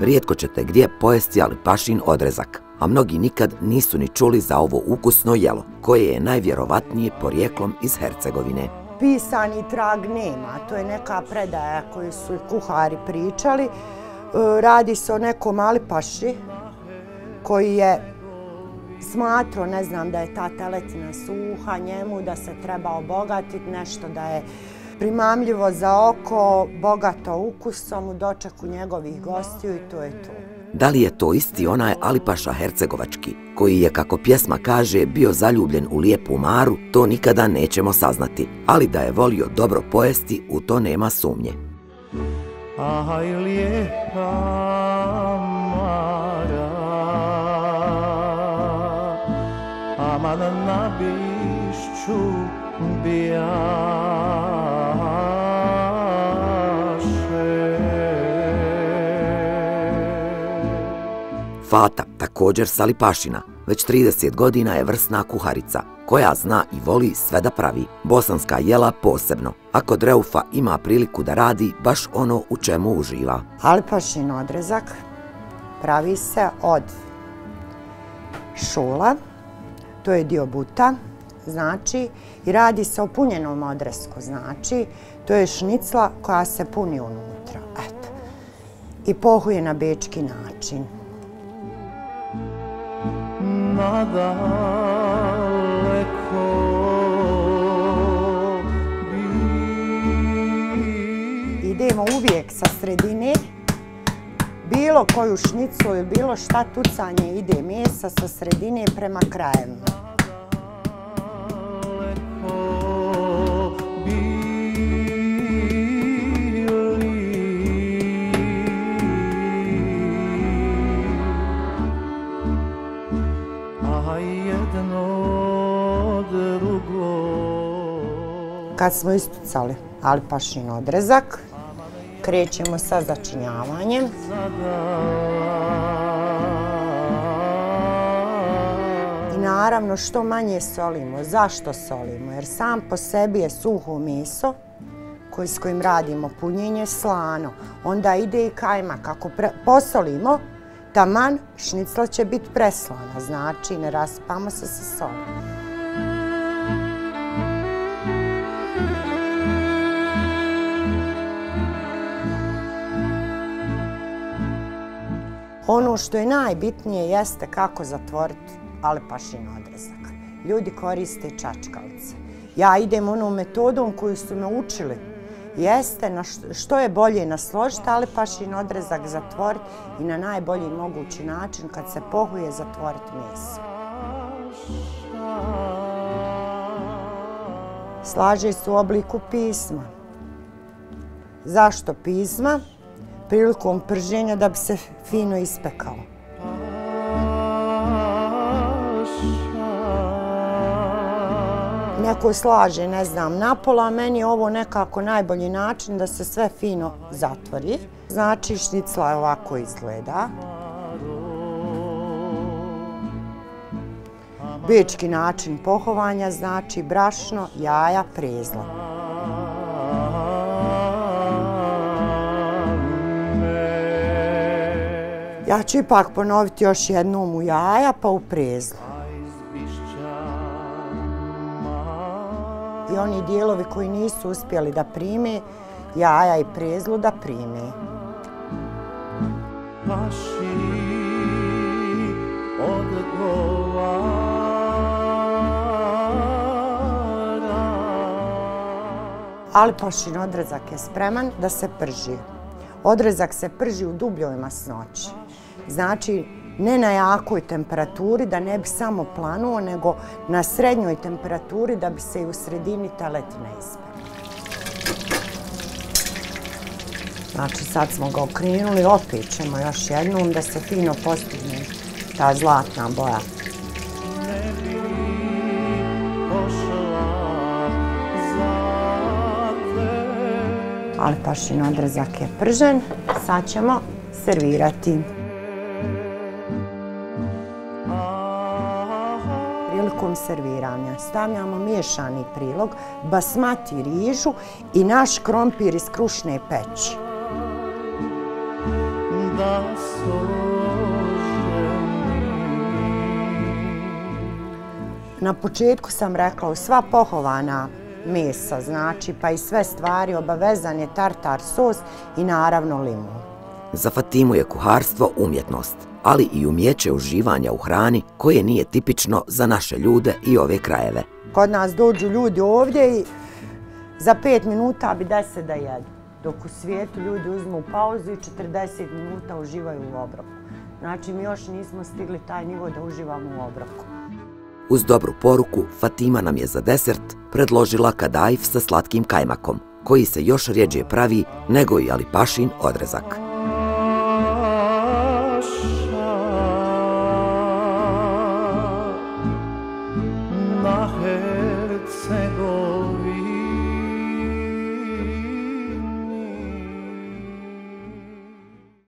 Rijetko ćete gdje pojesti Alipašin odrezak, a mnogi nikad nisu ni čuli za ovo ukusno jelo, koje je najvjerovatnije porijeklom iz Hercegovine. Pisani trag nema, to je neka predaja koju su kuhari pričali. Radi se o nekom Alipaši koji je smatrao, ne znam, da je ta teletina suha njemu, da se treba obogatiti, nešto da je primamljivo za oko, bogato ukusom u dočeku njegovih gostiju i to je to. Da li je to isti onaj Alipaša Hercegovački, koji je, kako pjesma kaže, bio zaljubljen u lijepu Maru, to nikada nećemo saznati, ali da je volio dobro pojesti, u to nema sumnje. Aj, lijepa Mara, aman na bišću bijaše. Fata, također sa Alipašina, već 30 godina je vrsna kuharica, koja zna i voli sve da pravi, bosanska jela posebno, a kod Reufa ima priliku da radi baš ono u čemu uživa. Alipašin odrezak pravi se od šula, to je dio buta, znači, i radi se o punjenom odresku, znači, to je šnicla koja se puni unutra, eto, i pohuje na bečki način. Idemo uvijek sa sredine, bilo koju šnicu ili bilo šta tucanje ide mesa sa sredine prema krajevima. Kad smo istucali Alipašin odrezak, krećemo sa začinjavanjem. I naravno što manje solimo. Zašto solimo? Jer sam po sebi je suho meso s kojim radimo punjenje slano. Onda ide i kajma. Kako posolimo, taman šnicla će biti preslana. Znači ne raspamo se sa solom. Ono što je najbitnije jeste kako zatvoriti Alipašin odrezak. Ljudi koriste čačkalice. Ja idem onom metodom koju su me učili. Jeste što je bolje nasložiti Alipašin odrezak, zatvoriti i na najbolji mogući način kad se pohuje zatvoriti meso. Slaže se u obliku pisma. Zašto pisma? Prilikom prženja da bi se fino ispekao. Neko slaže, ne znam, napola, a meni je ovo nekako najbolji način da se sve fino zatvori. Znači šnicla ovako izgleda. Bečki način pohovanja, znači brašno, jaja, prezla. Ja ću ipak ponoviti još jednom u jaja, pa u prezlu. I oni dijelovi koji nisu uspjeli da prime, jaja i prezlu da prime. Alipašin odrezak je spreman da se prži. Odrezak se prži u dubljoj masnoći. Znači, ne na jakoj temperaturi da ne bi samo planuo, nego na srednjoj temperaturi da bi se i u sredini teletina ispela. Znači, sad smo ga okrenuli, opet ćemo još jednom da se fino postigne ta zlatna boja. Alipašin odrezak je pržen, sad ćemo servirati. Prilikom serviranja stavljamo miješani prilog, basmati rižu i naš krompir iz krušne peći. da se oženim. Na početku sam rekla, sva pohovana mesa, znači, pa i sve stvari, obavezan je tartar sos i naravno limun. Za Fatimu je kuharstvo umjetnost, ali i umjeće uživanja u hrani koje nije tipično za naše ljude i ove krajeve. Kod nas dođu ljudi ovdje i za 5 minuta bi 10 da jedu, dok u svijetu ljudi uzmu pauzu i 40 minuta uživaju u obroku. Znači, mi još nismo stigli taj nivo da uživamo u obroku. Uz dobru poruku, Fatima nam je za desert predložila kadaif sa slatkim kajmakom, koji se još rjeđe pravi nego i alipašin odrezak.